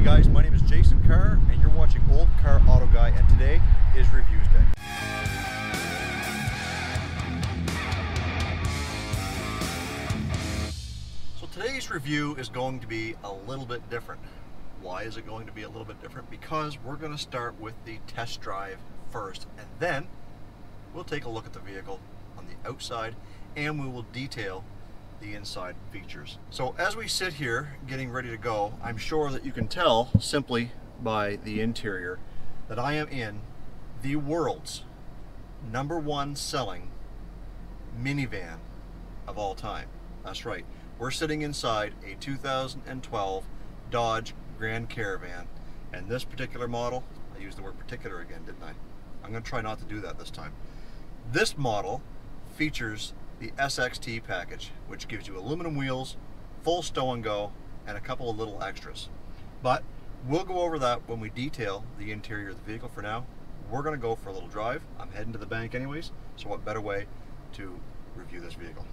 Hey guys, my name is Jason Carr and you're watching Old Car Auto Guy, and today is Reviews Day. So today's review is going to be a little bit different. Why is it going to be a little bit different? Because we're going to start with the test drive first, and then we'll take a look at the vehicle on the outside and we will detail the inside features. So as we sit here getting ready to go, I'm sure that you can tell simply by the interior that I am in the world's #1 selling minivan of all time. That's right, we're sitting inside a 2012 Dodge Grand Caravan, and this particular model, I used the word particular again, didn't I? I'm going to try not to do that this time. This model features the SXT package, which gives you aluminum wheels, full stow-and-go, and a couple of little extras. But we'll go over that when we detail the interior of the vehicle. For now, we're going to go for a little drive. I'm heading to the bank anyways, so what better way to review this vehicle?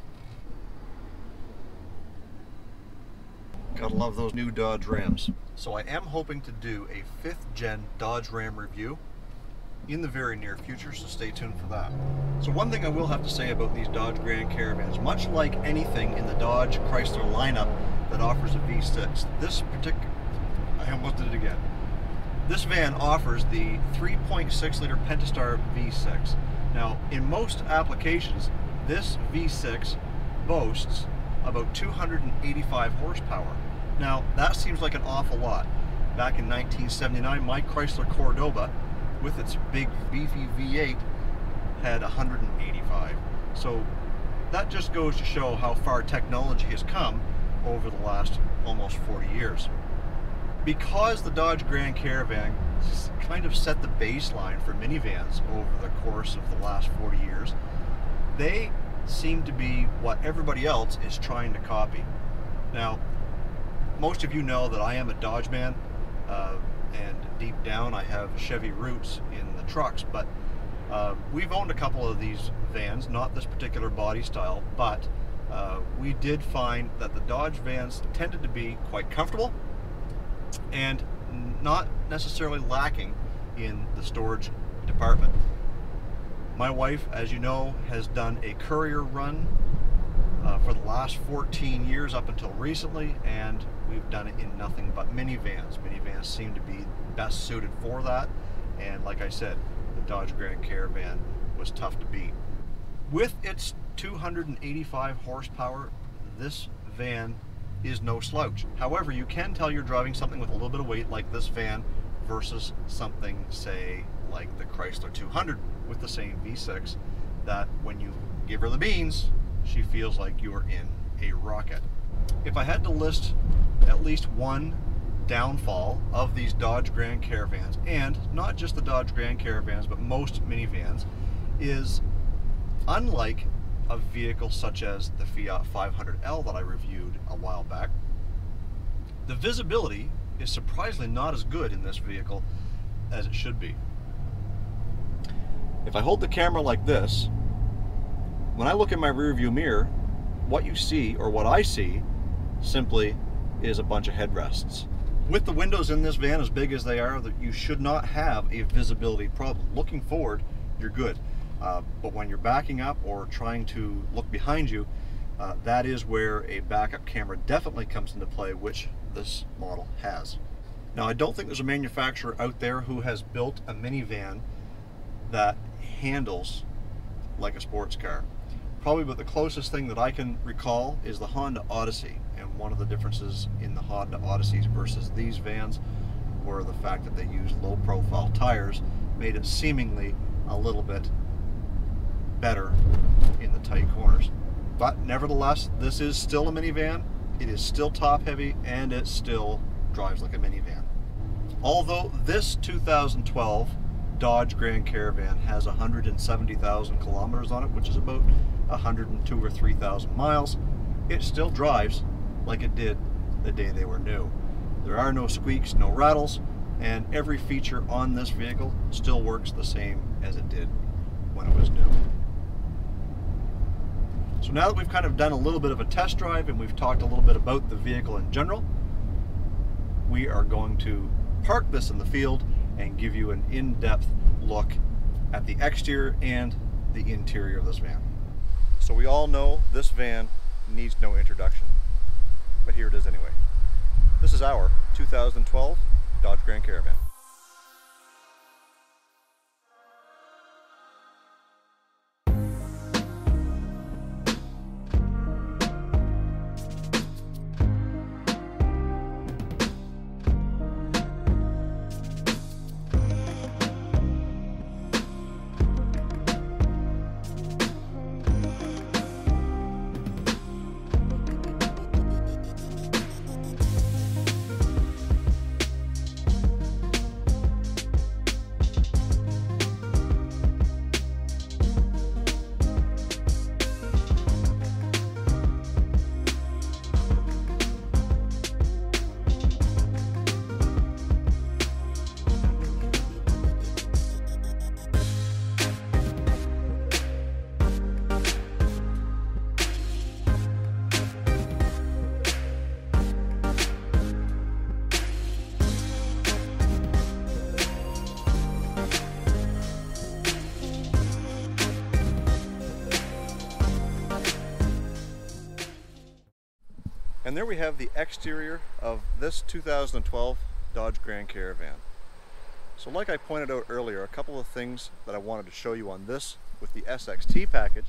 Gotta love those new Dodge Rams. So I am hoping to do a 5th gen Dodge Ram review in the very near future, so stay tuned for that. So one thing I will have to say about these Dodge Grand Caravans, much like anything in the Dodge Chrysler lineup that offers a V6, This van offers the 3.6 liter Pentastar V6. Now, in most applications, this V6 boasts about 285 horsepower. Now, that seems like an awful lot. Back in 1979, my Chrysler Cordoba, with its big beefy V8, had 185. So that just goes to show how far technology has come over the last almost 40 years. Because the Dodge Grand Caravan kind of set the baseline for minivans over the course of the last 40 years, they seem to be what everybody else is trying to copy. Now, most of you know that I am a Dodge man, and deep down I have Chevy roots in the trucks, but we've owned a couple of these vans, not this particular body style, but we did find that the Dodge vans tended to be quite comfortable and not necessarily lacking in the storage department. My wife, as you know, has done a courier run for the last 14 years up until recently, and we've done it in nothing but minivans. Minivans seem to be best suited for that, and like I said, the Dodge Grand Caravan was tough to beat. With its 285 horsepower, this van is no slouch. However, you can tell you're driving something with a little bit of weight like this van versus something, say, like the Chrysler 200 with the same V6, that when you give her the beans, she feels like you're in a rocket. If I had to list at least one downfall of these Dodge Grand Caravans, and not just the Dodge Grand Caravans, but most minivans, is unlike a vehicle such as the Fiat 500L that I reviewed a while back, the visibility is surprisingly not as good in this vehicle as it should be. If I hold the camera like this, when I look in my rearview mirror, what you see, or what I see, simply is a bunch of headrests. With the windows in this van as big as they are, that you should not have a visibility problem. Looking forward, you're good. But when you're backing up or trying to look behind you, that is where a backup camera definitely comes into play, which this model has. Now, I don't think there's a manufacturer out there who has built a minivan that handles like a sports car. Probably but the closest thing that I can recall is the Honda Odyssey, and one of the differences in the Honda Odysseys versus these vans were the fact that they used low profile tires, made it seemingly a little bit better in the tight corners. But nevertheless, this is still a minivan, it is still top heavy, and it still drives like a minivan. Although this 2012 Dodge Grand Caravan has 170,000 kilometers on it, which is about 102 or 3,000 miles, it still drives like it did the day they were new. There are no squeaks, no rattles, and every feature on this vehicle still works the same as it did when it was new. So now that we've kind of done a little bit of a test drive and we've talked a little bit about the vehicle in general, we are going to park this in the field and give you an in-depth look at the exterior and the interior of this van. So we all know this van needs no introduction, but here it is anyway. This is our 2012 Dodge Grand Caravan. And there we have the exterior of this 2012 Dodge Grand Caravan. So like I pointed out earlier, a couple of things that I wanted to show you on this with the SXT package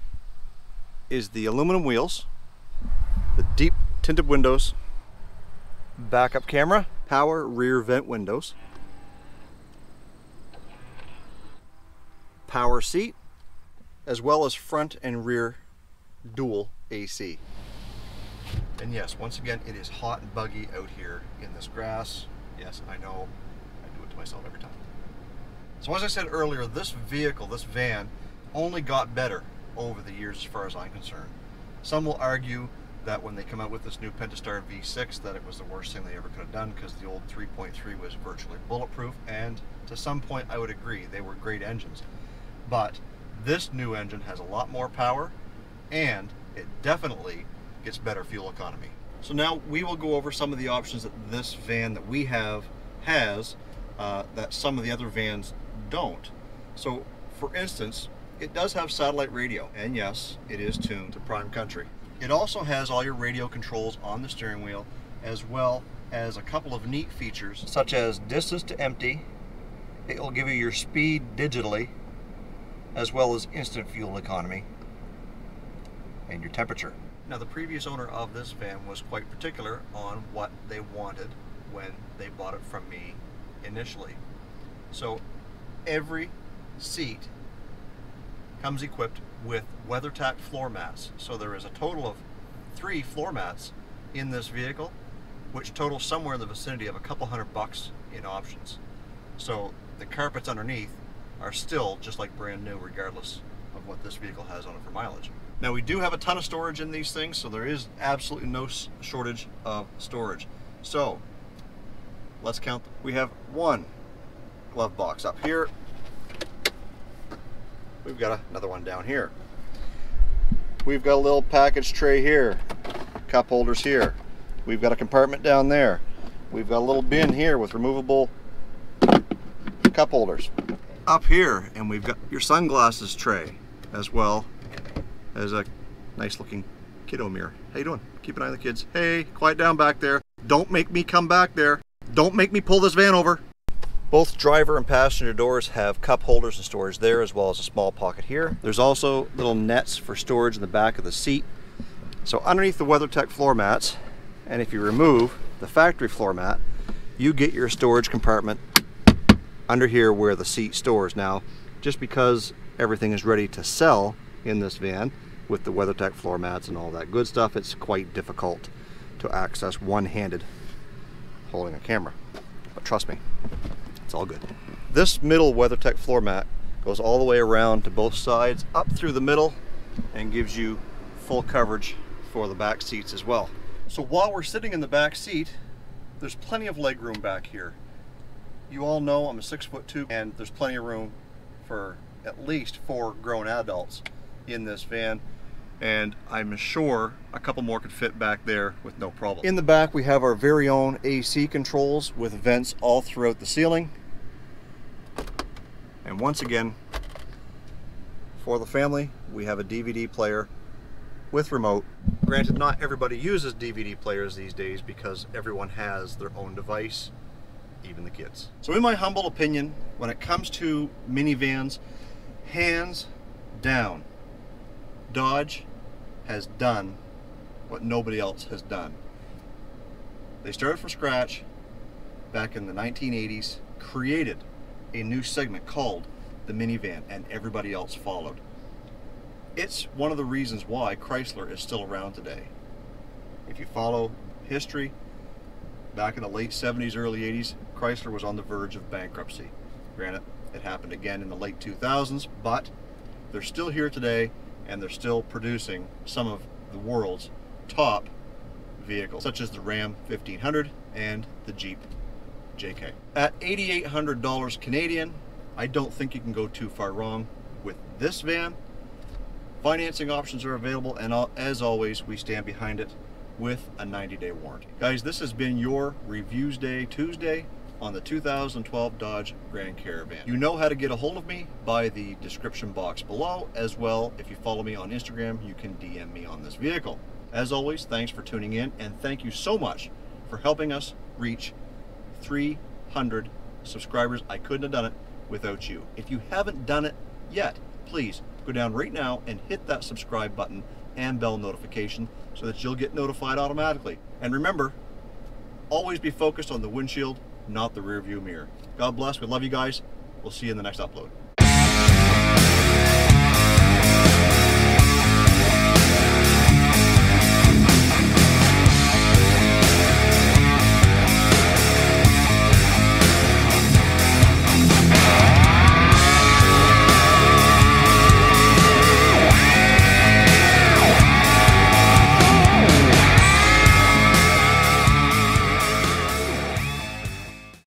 is the aluminum wheels, the deep tinted windows, backup camera, power rear vent windows, power seat, as well as front and rear dual AC. And yes, once again, it is hot and buggy out here in this grass. Yes, I know, I do it to myself every time. So as I said earlier, this vehicle, this van, only got better over the years as far as I'm concerned. Some will argue that when they come out with this new Pentastar V6 that it was the worst thing they ever could have done because the old 3.3 was virtually bulletproof, and to some point I would agree, they were great engines. But this new engine has a lot more power, and it definitely gets better fuel economy. So now we will go over some of the options that this van that we have has that some of the other vans don't. So for instance, it does have satellite radio, and yes, it is tuned to Prime Country. It also has all your radio controls on the steering wheel, as well as a couple of neat features such as distance to empty. It will give you your speed digitally, as well as instant fuel economy and your temperature. Now, the previous owner of this van was quite particular on what they wanted when they bought it from me initially. So every seat comes equipped with WeatherTech floor mats. So there is a total of 3 floor mats in this vehicle, which totals somewhere in the vicinity of a couple $100 in options. So the carpets underneath are still just like brand new, regardless of what this vehicle has on it for mileage. Now, we do have a ton of storage in these things, so there is absolutely no shortage of storage. So let's count them. We have one glove box up here. We've got another one down here. We've got a little package tray here, cup holders here. We've got a compartment down there. We've got a little bin here with removable cup holders. Up here, and we've got your sunglasses tray as well. There's a nice looking kiddo mirror. How you doing? Keep an eye on the kids. Hey, quiet down back there. Don't make me come back there. Don't make me pull this van over. Both driver and passenger doors have cup holders and storage there, as well as a small pocket here. There's also little nets for storage in the back of the seat. So underneath the WeatherTech floor mats, and if you remove the factory floor mat, you get your storage compartment under here where the seat stores. Now, just because everything is ready to sell in this van, with the WeatherTech floor mats and all that good stuff, it's quite difficult to access one-handed holding a camera. But trust me, it's all good. This middle WeatherTech floor mat goes all the way around to both sides, up through the middle, and gives you full coverage for the back seats as well. So while we're sitting in the back seat, there's plenty of leg room back here. You all know I'm a 6'2", and there's plenty of room for at least 4 grown adults in this van. and I'm sure a couple more could fit back there with no problem. In the back, we have our very own AC controls with vents all throughout the ceiling. And once again, for the family, we have a DVD player with remote. Granted, not everybody uses DVD players these days because everyone has their own device, even the kids. So in my humble opinion, when it comes to minivans, hands down, Dodge has done what nobody else has done. They started from scratch back in the 1980s, created a new segment called the minivan, and everybody else followed. It's one of the reasons why Chrysler is still around today. If you follow history, back in the late 70s, early 80s, Chrysler was on the verge of bankruptcy. Granted, it happened again in the late 2000s, but they're still here today, and they're still producing some of the world's top vehicles, such as the Ram 1500 and the Jeep JK. At $8,800 Canadian, I don't think you can go too far wrong with this van. Financing options are available, and as always, we stand behind it with a 90-day warranty. Guys, this has been your Reviews Day Tuesday on the 2012 Dodge Grand Caravan. You know how to get a hold of me by the description box below. As well, if you follow me on Instagram, you can DM me on this vehicle. As always, thanks for tuning in, and thank you so much for helping us reach 300 subscribers. I couldn't have done it without you. If you haven't done it yet, please go down right now and hit that subscribe button and bell notification so that you'll get notified automatically. And remember, always be focused on the windshield, not the rear view mirror. God bless. We love you guys. We'll see you in the next upload.